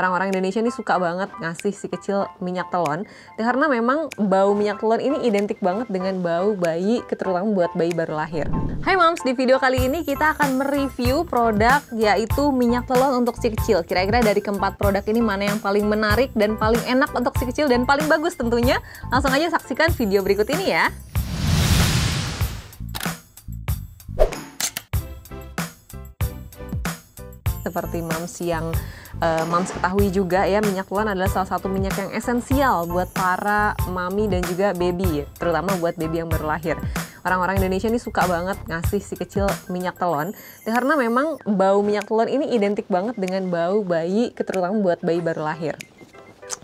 orang-orang Indonesia ini suka banget ngasih si kecil minyak telon, karena memang bau minyak telon ini identik banget dengan bau bayi, terutama buat bayi baru lahir. Hai Moms, di video kali ini kita akan mereview produk yaitu minyak telon untuk si kecil. Kira-kira dari keempat produk ini mana yang paling menarik dan paling enak untuk si kecil dan paling bagus tentunya? Langsung aja saksikan video berikut ini ya. Seperti Moms yang Moms ketahui juga ya, minyak telon adalah salah satu minyak yang esensial buat para mami dan juga baby, terutama buat baby yang baru lahir. Orang-orang Indonesia ini suka banget ngasih si kecil minyak telon, karena memang bau minyak telon ini identik banget dengan bau bayi, terutama buat bayi baru lahir.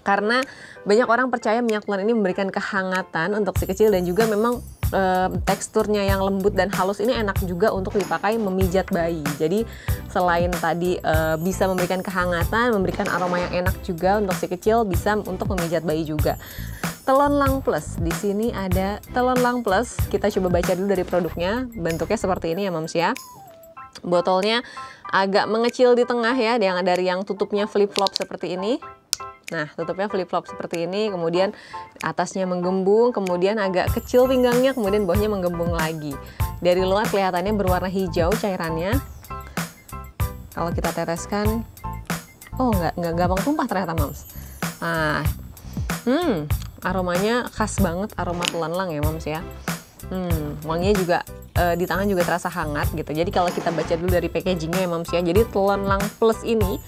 Karena banyak orang percaya minyak telon ini memberikan kehangatan untuk si kecil, dan juga memang teksturnya yang lembut dan halus ini enak juga untuk dipakai memijat bayi. Jadi selain tadi bisa memberikan kehangatan, memberikan aroma yang enak juga untuk si kecil, bisa untuk memijat bayi juga. Telon Lang Plus, di sini ada Telon Lang Plus. Kita coba baca dulu dari produknya. Bentuknya seperti ini ya Moms ya. Botolnya agak mengecil di tengah ya, dari yang tutupnya flip-flop seperti ini. Nah, tutupnya flip-flop seperti ini, kemudian atasnya menggembung, kemudian agak kecil pinggangnya, kemudian bawahnya menggembung lagi. Dari luar kelihatannya berwarna hijau cairannya. Kalau kita teteskan, oh nggak gampang tumpah ternyata Moms. Nah, aromanya khas banget, aroma telon lang ya Moms ya. Wanginya juga di tangan juga terasa hangat gitu. Jadi kalau kita baca dulu dari packagingnya ya Moms ya, jadi Telon Lang Plus ini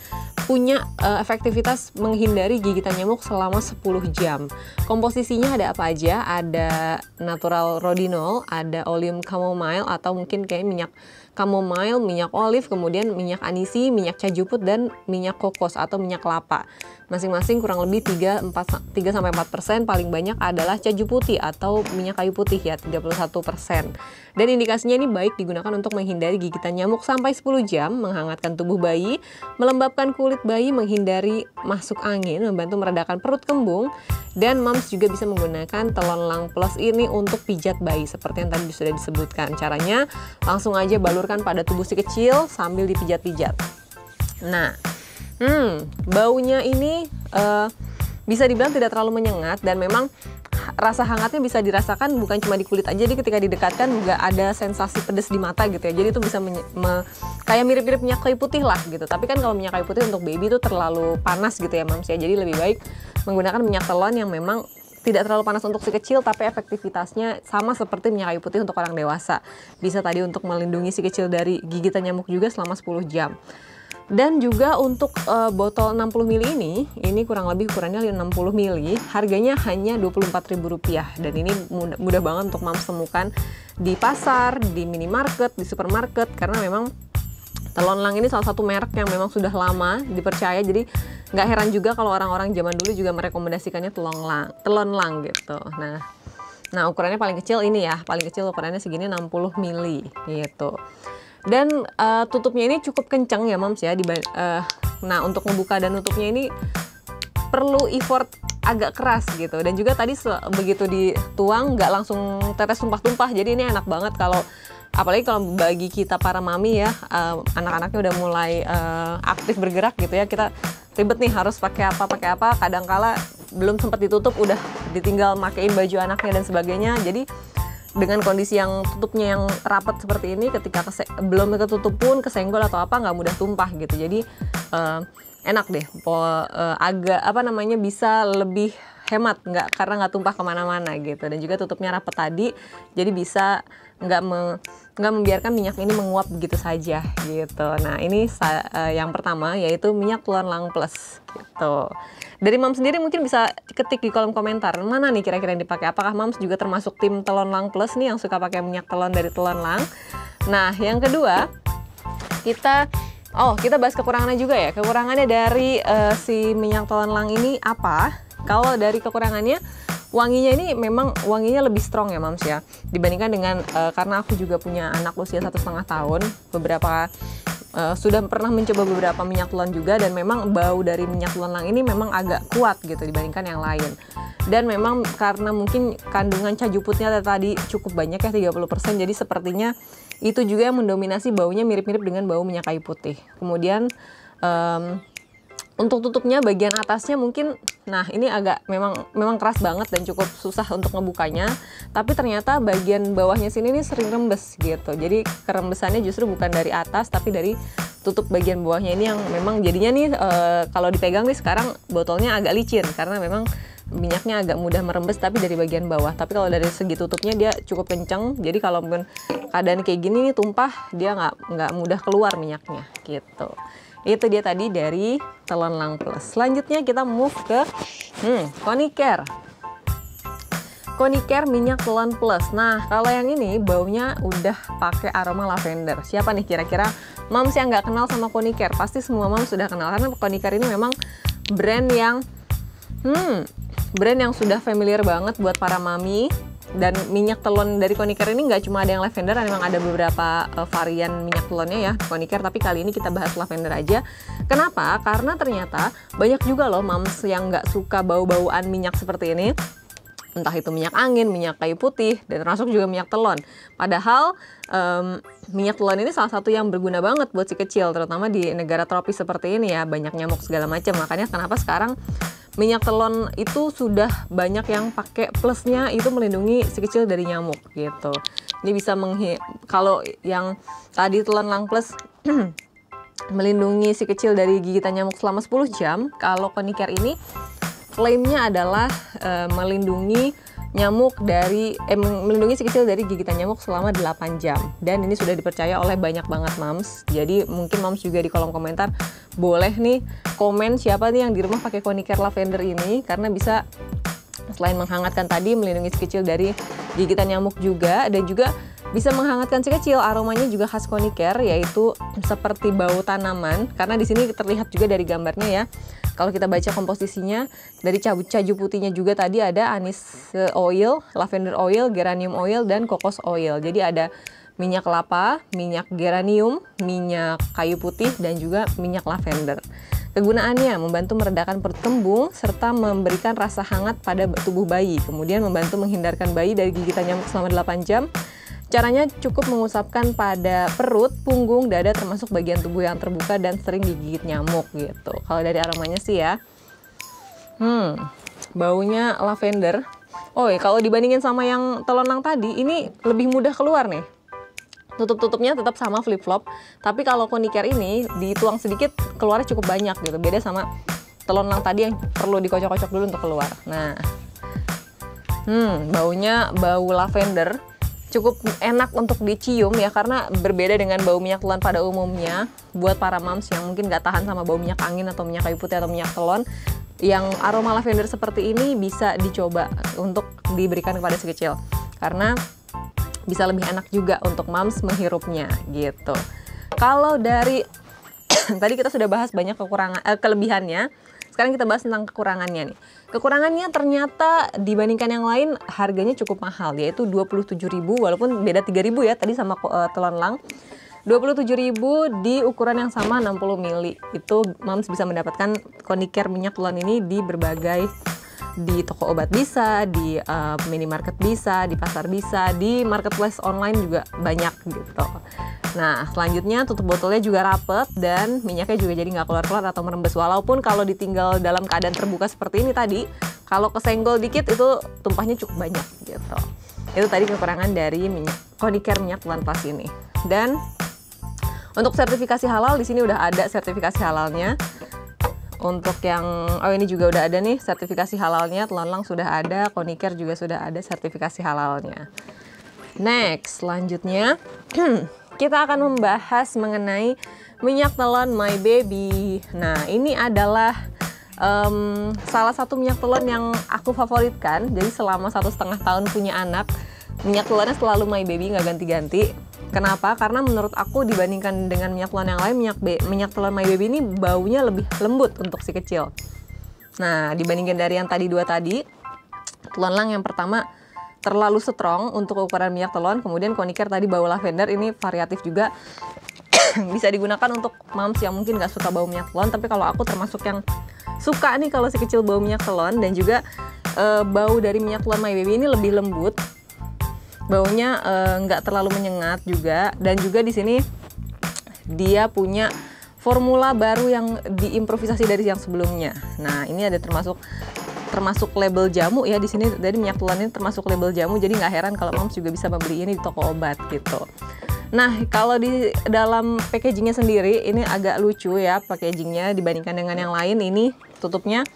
punya efektivitas menghindari gigitan nyamuk selama 10 jam. Komposisinya ada apa aja? Ada natural rodinol, ada oleum chamomile atau mungkin kayak minyak chamomile, minyak olive, kemudian minyak anisi, minyak cajuput, dan minyak kokos atau minyak kelapa. Masing-masing kurang lebih 3-4% paling banyak adalah caju putih atau minyak kayu putih ya, 31%. Dan indikasinya ini baik digunakan untuk menghindari gigitan nyamuk sampai 10 jam, menghangatkan tubuh bayi, melembabkan kulit bayi, menghindari masuk angin, membantu meredakan perut kembung. Dan Moms juga bisa menggunakan Telon Lang Plus ini untuk pijat bayi seperti yang tadi sudah disebutkan. Caranya langsung aja balurkan pada tubuh si kecil sambil dipijat-pijat. Nah, baunya ini bisa dibilang tidak terlalu menyengat, dan memang rasa hangatnya bisa dirasakan bukan cuma di kulit aja. Jadi ketika didekatkan juga ada sensasi pedas di mata gitu ya. Jadi itu bisa kayak mirip-mirip minyak kayu putih lah gitu. Tapi kan kalau minyak kayu putih untuk baby itu terlalu panas gitu ya Moms ya. Jadi lebih baik menggunakan minyak telon yang memang tidak terlalu panas untuk si kecil, tapi efektivitasnya sama seperti minyak kayu putih untuk orang dewasa. Bisa tadi untuk melindungi si kecil dari gigitan nyamuk juga selama 10 jam. Dan juga untuk botol 60 ml ini kurang lebih ukurannya 60 ml, harganya hanya Rp24.000. Dan ini mudah banget untuk Moms temukan di pasar, di minimarket, di supermarket, karena memang Telon Lang ini salah satu merek yang memang sudah lama dipercaya. Jadi nggak heran juga kalau orang-orang zaman dulu juga merekomendasikannya Telon Lang gitu. Nah, ukurannya paling kecil ini ya, paling kecil ukurannya segini 60 ml gitu. Dan tutupnya ini cukup kencang ya Moms ya. Nah, untuk membuka dan tutupnya ini perlu effort agak keras gitu. Dan juga tadi begitu dituang nggak langsung tetes tumpah-tumpah. Jadi ini enak banget kalau, apalagi kalau bagi kita para mami ya, anak-anaknya udah mulai aktif bergerak gitu ya. Kita ribet nih harus pakai apa. Kadangkala belum sempat ditutup udah ditinggal makain baju anaknya dan sebagainya. Jadi dengan kondisi yang tutupnya yang rapat seperti ini, ketika belum ketutup pun kesenggol atau apa nggak mudah tumpah gitu. Jadi enak deh, agak bisa lebih hemat karena nggak tumpah kemana-mana gitu. Dan juga tutupnya rapat tadi, jadi bisa nggak membiarkan minyak ini menguap begitu saja gitu. Nah, ini yang pertama yaitu minyak Telon Lang Plus gitu. Dari Moms sendiri mungkin bisa ketik di kolom komentar mana nih kira-kira yang dipakai. Apakah Moms juga termasuk tim Telon Lang Plus nih yang suka pakai minyak telon dari Telon Lang? Nah, yang kedua kita bahas kekurangannya juga ya. Kekurangannya dari si minyak Telon Lang ini apa? Kalau dari kekurangannya, wanginya ini memang wanginya lebih strong ya Moms ya, dibandingkan dengan karena aku juga punya anak usia 1,5 tahun, sudah pernah mencoba beberapa minyak telon juga, dan memang bau dari minyak Telon Lang ini memang agak kuat gitu dibandingkan yang lain. Dan memang karena mungkin kandungan cajuputnya tadi cukup banyak ya, 30%, jadi sepertinya itu juga yang mendominasi. Baunya mirip-mirip dengan bau minyak kayu putih. Kemudian Untuk tutupnya bagian atasnya mungkin, nah ini agak memang keras banget dan cukup susah untuk ngebukanya. Tapi ternyata bagian bawahnya sini ini sering rembes gitu. Jadi kerembesannya justru bukan dari atas tapi dari tutup bagian bawahnya ini yang memang jadinya nih kalau dipegang nih sekarang botolnya agak licin karena memang minyaknya agak mudah merembes tapi dari bagian bawah. Tapi kalau dari segi tutupnya dia cukup kenceng. Jadi kalau keadaan kayak gini nih tumpah dia nggak mudah keluar minyaknya gitu. Itu dia tadi dari Telon Lang Plus. Selanjutnya kita move ke Konicare. Konicare Minyak Telon Plus. Nah, kalau yang ini baunya udah pakai aroma lavender. Siapa nih kira-kira moms yang nggak kenal sama Konicare? Pasti semua moms sudah kenal karena Konicare ini memang brand yang sudah familiar banget buat para mami. Dan minyak telon dari Konicare ini nggak cuma ada yang lavender, memang ada beberapa varian minyak telonnya ya Konicare. Tapi kali ini kita bahas lavender aja. Kenapa? Karena ternyata banyak juga loh moms yang nggak suka bau-bauan minyak seperti ini. Entah itu minyak angin, minyak kayu putih, dan termasuk juga minyak telon. Padahal minyak telon ini salah satu yang berguna banget buat si kecil, terutama di negara tropis seperti ini ya, banyak nyamuk segala macam. Makanya kenapa sekarang minyak telon itu sudah banyak yang pakai plusnya itu melindungi si kecil dari nyamuk gitu. Ini bisa kalau yang tadi Telon Lang Plus melindungi si kecil dari gigitan nyamuk selama 10 jam, kalau Konicare ini klaimnya adalah melindungi si kecil dari gigitan nyamuk selama 8 jam. Dan ini sudah dipercaya oleh banyak banget moms. Jadi mungkin moms juga di kolom komentar boleh nih komen siapa nih yang di rumah pakai Konicare lavender ini, karena bisa selain menghangatkan tadi melindungi si kecil dari gigitan nyamuk juga, dan juga bisa menghangatkan si kecil. Aromanya juga khas Konicare, yaitu seperti bau tanaman, karena di sini terlihat juga dari gambarnya ya. Kalau kita baca komposisinya, dari caju putihnya juga tadi ada anise oil, lavender oil, geranium oil, dan kokos oil. Jadi ada minyak kelapa, minyak geranium, minyak kayu putih, dan juga minyak lavender. Kegunaannya membantu meredakan perut kembung serta memberikan rasa hangat pada tubuh bayi. Kemudian membantu menghindarkan bayi dari gigitan nyamuk selama 8 jam. Caranya cukup mengusapkan pada perut, punggung, dada, termasuk bagian tubuh yang terbuka dan sering digigit nyamuk gitu. Kalau dari aromanya sih ya, baunya lavender. Oh ya, kalau dibandingin sama yang Telon Lang tadi, ini lebih mudah keluar nih. Tutup-tutupnya tetap sama flip-flop, tapi kalau Konicare ini dituang sedikit, keluarnya cukup banyak gitu. Beda sama Telon Lang tadi yang perlu dikocok-kocok dulu untuk keluar. Nah, baunya bau lavender. Cukup enak untuk dicium ya, karena berbeda dengan bau minyak telon pada umumnya. Buat para moms yang mungkin gak tahan sama bau minyak angin atau minyak kayu putih atau minyak telon, yang aroma lavender seperti ini bisa dicoba untuk diberikan kepada si kecil, karena bisa lebih enak juga untuk moms menghirupnya gitu. Kalau dari tadi kita sudah bahas banyak kelebihannya. Sekarang kita bahas tentang kekurangannya nih. Kekurangannya ternyata dibandingkan yang lain harganya cukup mahal, yaitu 27.000, walaupun beda 3.000 ya tadi sama Telon Lang. 27.000 di ukuran yang sama 60 ml. Itu moms bisa mendapatkan Konicare minyak telon ini di berbagai, di toko obat bisa, di minimarket bisa, di pasar bisa, di marketplace online juga banyak gitu. Nah, selanjutnya tutup botolnya juga rapet dan minyaknya juga jadi nggak keluar-keluar atau merembes. Walaupun kalau ditinggal dalam keadaan terbuka seperti ini tadi, kalau kesenggol dikit itu tumpahnya cukup banyak gitu. Itu tadi kekurangan dari Konicare Minyak Telon Plus ini. Dan untuk sertifikasi halal di sini udah ada sertifikasi halalnya. Untuk yang, ini juga udah ada nih sertifikasi halalnya, Telon Lang sudah ada, Konicare juga sudah ada sertifikasi halalnya. Next, selanjutnya kita akan membahas mengenai minyak telon My Baby. Nah, ini adalah salah satu minyak telon yang aku favoritkan. Jadi selama 1,5 tahun punya anak, minyak telonnya selalu My Baby, nggak ganti-ganti. Kenapa? Karena menurut aku dibandingkan dengan minyak telon yang lain, minyak telon My Baby ini baunya lebih lembut untuk si kecil. Nah, dibandingkan dari yang tadi dua tadi, Telon Lang yang pertama terlalu strong untuk ukuran minyak telon, kemudian Konicare tadi bau lavender, ini variatif juga. Bisa digunakan untuk moms yang mungkin nggak suka bau minyak telon, tapi kalau aku termasuk yang suka nih kalau si kecil bau minyak telon. Dan juga bau dari minyak telon My Baby ini lebih lembut. Baunya nggak terlalu menyengat juga, dan juga di sini dia punya formula baru yang diimprovisasi dari yang sebelumnya. Nah, ini ada termasuk label jamu ya di sini. Dari minyak telon ini termasuk label jamu, jadi nggak heran kalau moms juga bisa membeli ini di toko obat gitu. Nah, kalau di dalam packagingnya sendiri ini agak lucu ya packagingnya dibandingkan dengan yang lain. Ini tutupnya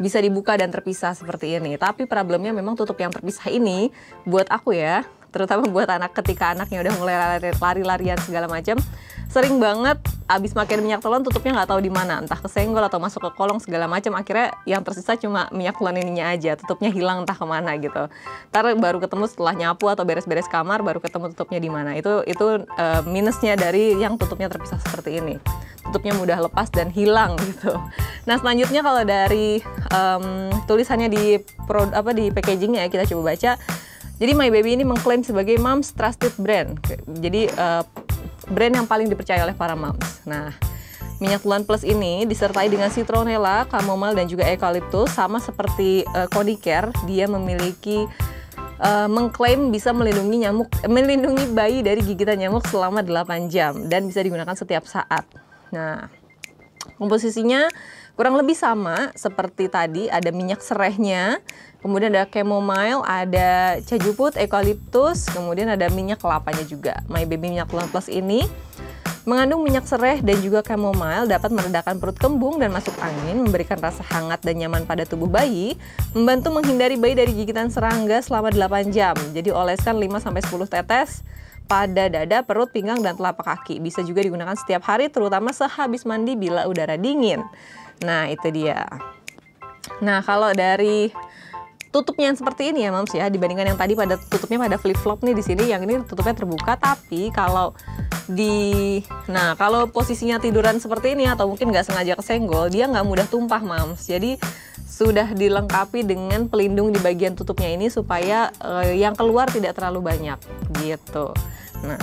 bisa dibuka dan terpisah seperti ini. Tapi problemnya memang tutup yang terpisah ini buat aku ya, terutama buat anak, ketika anaknya udah mulai lari-larian segala macam, sering banget abis makan minyak telon tutupnya nggak tahu di mana, entah kesenggol atau masuk ke kolong segala macam. Akhirnya yang tersisa cuma minyak telon ininya aja, tutupnya hilang entah kemana gitu. Ntar baru ketemu setelah nyapu atau beres-beres kamar, baru ketemu tutupnya di mana. Itu minusnya dari yang tutupnya terpisah seperti ini. Tutupnya mudah lepas dan hilang gitu. Nah, selanjutnya kalau dari tulisannya di packagingnya kita coba baca. Jadi My Baby ini mengklaim sebagai moms trusted brand. Jadi brand yang paling dipercaya oleh para moms. Nah, minyak telon plus ini disertai dengan citronella, chamomile dan juga eukaliptus. Sama seperti Konicare, dia memiliki mengklaim bisa melindungi bayi dari gigitan nyamuk selama 8 jam dan bisa digunakan setiap saat. Nah, komposisinya kurang lebih sama seperti tadi, ada minyak serehnya, kemudian ada chamomile, ada cah juput, eukaliptus, kemudian ada minyak kelapanya juga. My Baby minyak telon plus ini mengandung minyak sereh dan juga chamomile, dapat meredakan perut kembung dan masuk angin, memberikan rasa hangat dan nyaman pada tubuh bayi, membantu menghindari bayi dari gigitan serangga selama 8 jam. Jadi oleskan 5-10 tetes pada dada, perut, pinggang, dan telapak kaki. Bisa juga digunakan setiap hari, terutama sehabis mandi bila udara dingin. Nah, itu dia. Nah, kalau dari tutupnya yang seperti ini ya, moms ya, dibandingkan yang tadi pada tutupnya pada flip-flop nih di sini, yang ini tutupnya terbuka. Tapi kalau kalau posisinya tiduran seperti ini atau mungkin nggak sengaja kesenggol, dia nggak mudah tumpah, moms. Jadi sudah dilengkapi dengan pelindung di bagian tutupnya ini supaya yang keluar tidak terlalu banyak gitu. Nah,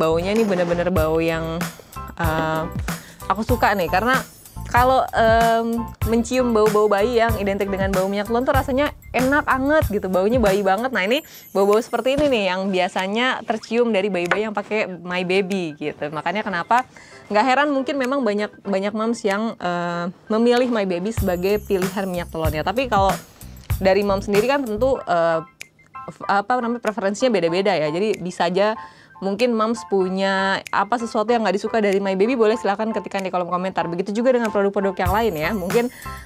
baunya ini bener-bener bau yang aku suka nih, karena kalau mencium bau-bau bayi yang identik dengan bau minyak telon tuh rasanya enak banget gitu, baunya bayi banget. Nah, ini bau-bau seperti ini nih yang biasanya tercium dari bayi-bayi yang pakai My Baby gitu. Makanya kenapa nggak heran mungkin memang banyak moms yang memilih My Baby sebagai pilihan minyak telonnya. Tapi kalau dari mom sendiri kan tentu preferensinya beda-beda ya. Jadi bisa aja mungkin moms punya sesuatu yang nggak disuka dari My Baby, boleh silahkan ketikkan di kolom komentar. Begitu juga dengan produk-produk yang lain ya. Mungkin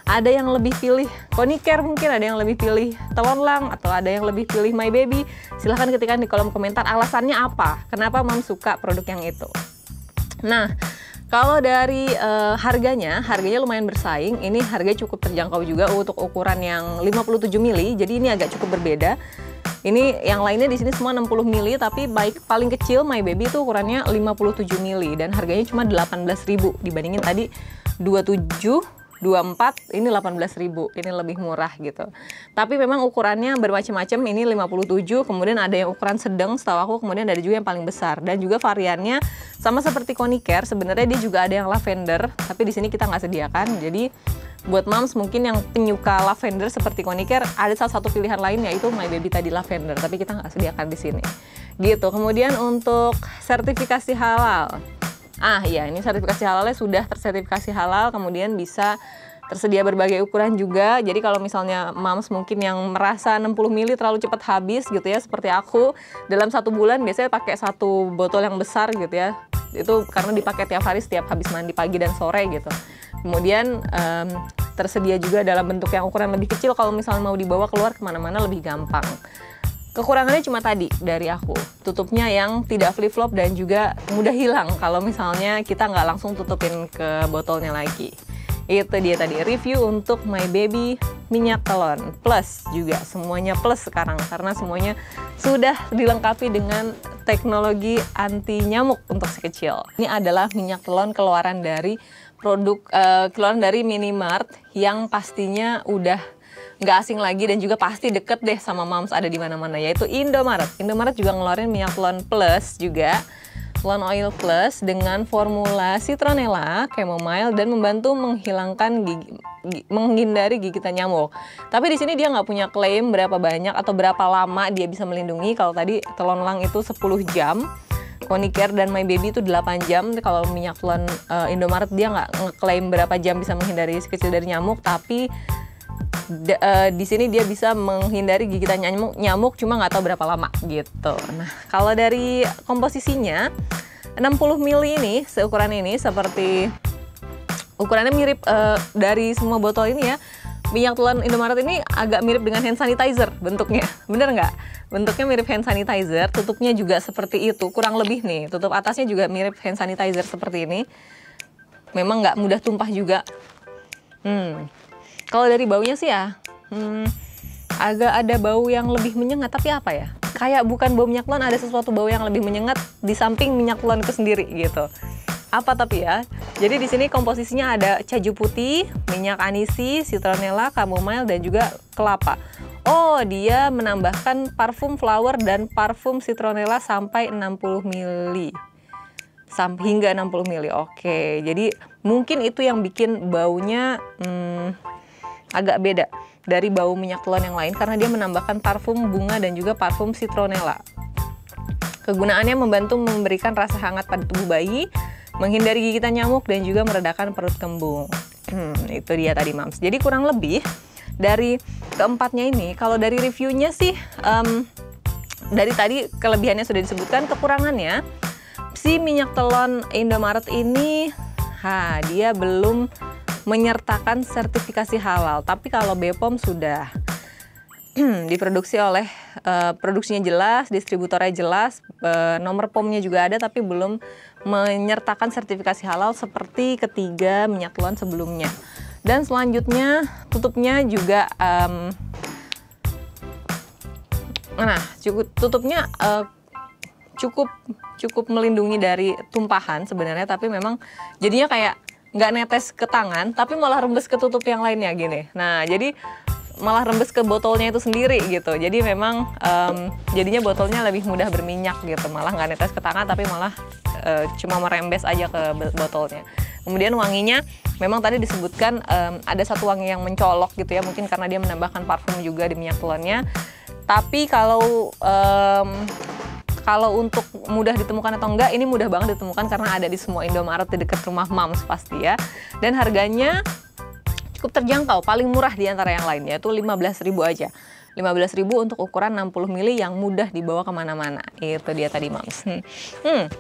ada yang lebih pilih Konicare, mungkin ada yang lebih pilih Telon Lang, atau ada yang lebih pilih My Baby. Silahkan ketikkan di kolom komentar alasannya apa, kenapa moms suka produk yang itu. Nah, kalau dari harganya lumayan bersaing. Ini harganya cukup terjangkau juga untuk ukuran yang 57 ml. Jadi ini agak cukup berbeda. Ini yang lainnya di sini semua 60 ml, tapi paling kecil My Baby itu ukurannya 57 ml dan harganya cuma 18.000 dibandingin tadi 27, 24, ini 18.000. Ini lebih murah gitu. Tapi memang ukurannya bermacam-macam. Ini 57, kemudian ada yang ukuran sedang setahu aku, kemudian ada juga yang paling besar, dan juga variannya sama seperti Konicare. Sebenarnya dia juga ada yang lavender, tapi di sini kita nggak sediakan. Jadi buat moms mungkin yang penyuka lavender seperti Konicare, ada salah satu pilihan lain yaitu My Baby tadi lavender, tapi kita nggak sediakan di sini gitu. Kemudian untuk sertifikasi halal, ini sertifikasi halalnya sudah tersertifikasi halal, kemudian bisa tersedia berbagai ukuran juga. Jadi kalau misalnya moms mungkin yang merasa 60 ml terlalu cepat habis gitu ya, seperti aku dalam 1 bulan biasanya pakai 1 botol yang besar gitu ya. Itu karena dipakai tiap hari setiap habis mandi pagi dan sore gitu. Kemudian tersedia juga dalam bentuk yang ukuran lebih kecil, kalau misalnya mau dibawa keluar kemana-mana lebih gampang. Kekurangannya cuma tadi dari aku, tutupnya yang tidak flip-flop dan juga mudah hilang kalau misalnya kita nggak langsung tutupin ke botolnya lagi. Itu dia tadi review untuk My Baby minyak telon plus. Juga semuanya plus sekarang karena semuanya sudah dilengkapi dengan teknologi anti nyamuk untuk si kecil. Ini adalah minyak telon keluaran dari minimart yang pastinya udah nggak asing lagi dan juga pasti deket deh sama moms ada di mana-mana, yaitu Indomaret. Indomaret juga ngeluarin minyak telon plus juga, telon oil plus dengan formula citronella, chamomile, dan membantu menghilangkan menghindari gigitan nyamuk. Tapi di sini dia nggak punya klaim berapa banyak atau berapa lama dia bisa melindungi. Kalau tadi Telon Lang itu 10 jam. Konicare dan My Baby itu 8 jam. Kalau minyak telon Indomaret dia nggak ngeklaim berapa jam bisa menghindari sekecil dari nyamuk, tapi di sini dia bisa menghindari gigitan nyamuk cuma nggak tahu berapa lama gitu. Nah, kalau dari komposisinya 60 ml ini, seukuran ini seperti ukurannya mirip dari semua botol ini ya. Minyak telon Indomaret ini agak mirip dengan hand sanitizer bentuknya, bener nggak? Bentuknya mirip hand sanitizer, tutupnya juga seperti itu, kurang lebih nih. Tutup atasnya juga mirip hand sanitizer seperti ini. Memang nggak mudah tumpah juga. Kalau dari baunya sih ya, agak ada bau yang lebih menyengat, tapi apa ya? Kayak bukan bau minyak telon, ada sesuatu bau yang lebih menyengat di samping minyak telon itu sendiri gitu. Apa tapi ya? Jadi di sini komposisinya ada caju putih, minyak anisi, citronella, chamomile, dan juga kelapa. Oh, dia menambahkan parfum flower dan parfum citronella sampai 60 ml. Hingga 60 ml. Oke, jadi mungkin itu yang bikin baunya agak beda dari bau minyak telon yang lain karena dia menambahkan parfum bunga dan juga parfum citronella. Kegunaannya membantu memberikan rasa hangat pada tubuh bayi, menghindari gigitan nyamuk, dan juga meredakan perut kembung. Itu dia tadi, Mams. Jadi kurang lebih dari keempatnya ini, kalau dari reviewnya sih, dari tadi kelebihannya sudah disebutkan, kekurangannya, si minyak telon Indomaret ini, dia belum menyertakan sertifikasi halal, tapi kalau BPOM sudah diproduksi oleh produksinya jelas, distributornya jelas, nomor POM-nya juga ada, tapi belum menyertakan sertifikasi halal seperti ketiga minyak telon sebelumnya. Dan selanjutnya tutupnya juga, cukup melindungi dari tumpahan sebenarnya, tapi memang jadinya kayak nggak netes ke tangan, tapi malah rembes ke tutup yang lainnya gini. Nah, jadi malah rembes ke botolnya itu sendiri gitu. Jadi memang jadinya botolnya lebih mudah berminyak gitu. Malah nggak netes ke tangan tapi malah cuma merembes aja ke botolnya. Kemudian wanginya memang tadi disebutkan ada satu wangi yang mencolok gitu ya. Mungkin karena dia menambahkan parfum juga di minyak telonnya. Tapi kalau untuk mudah ditemukan atau enggak, ini mudah banget ditemukan karena ada di semua Indomaret di dekat rumah Mams pasti ya. Dan harganya cukup terjangkau, paling murah di antara yang lain yaitu 15.000 aja. 15.000 untuk ukuran 60 ml yang mudah dibawa kemana-mana. Itu dia tadi, Mams.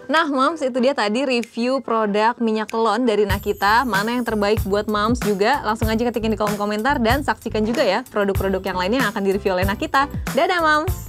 Nah, Mams, itu dia tadi review produk minyak telon dari Nakita. Mana yang terbaik buat Mams juga? Langsung aja ketikin di kolom komentar dan saksikan juga ya produk-produk yang lainnya yang akan direview oleh Nakita. Dadah, Mams!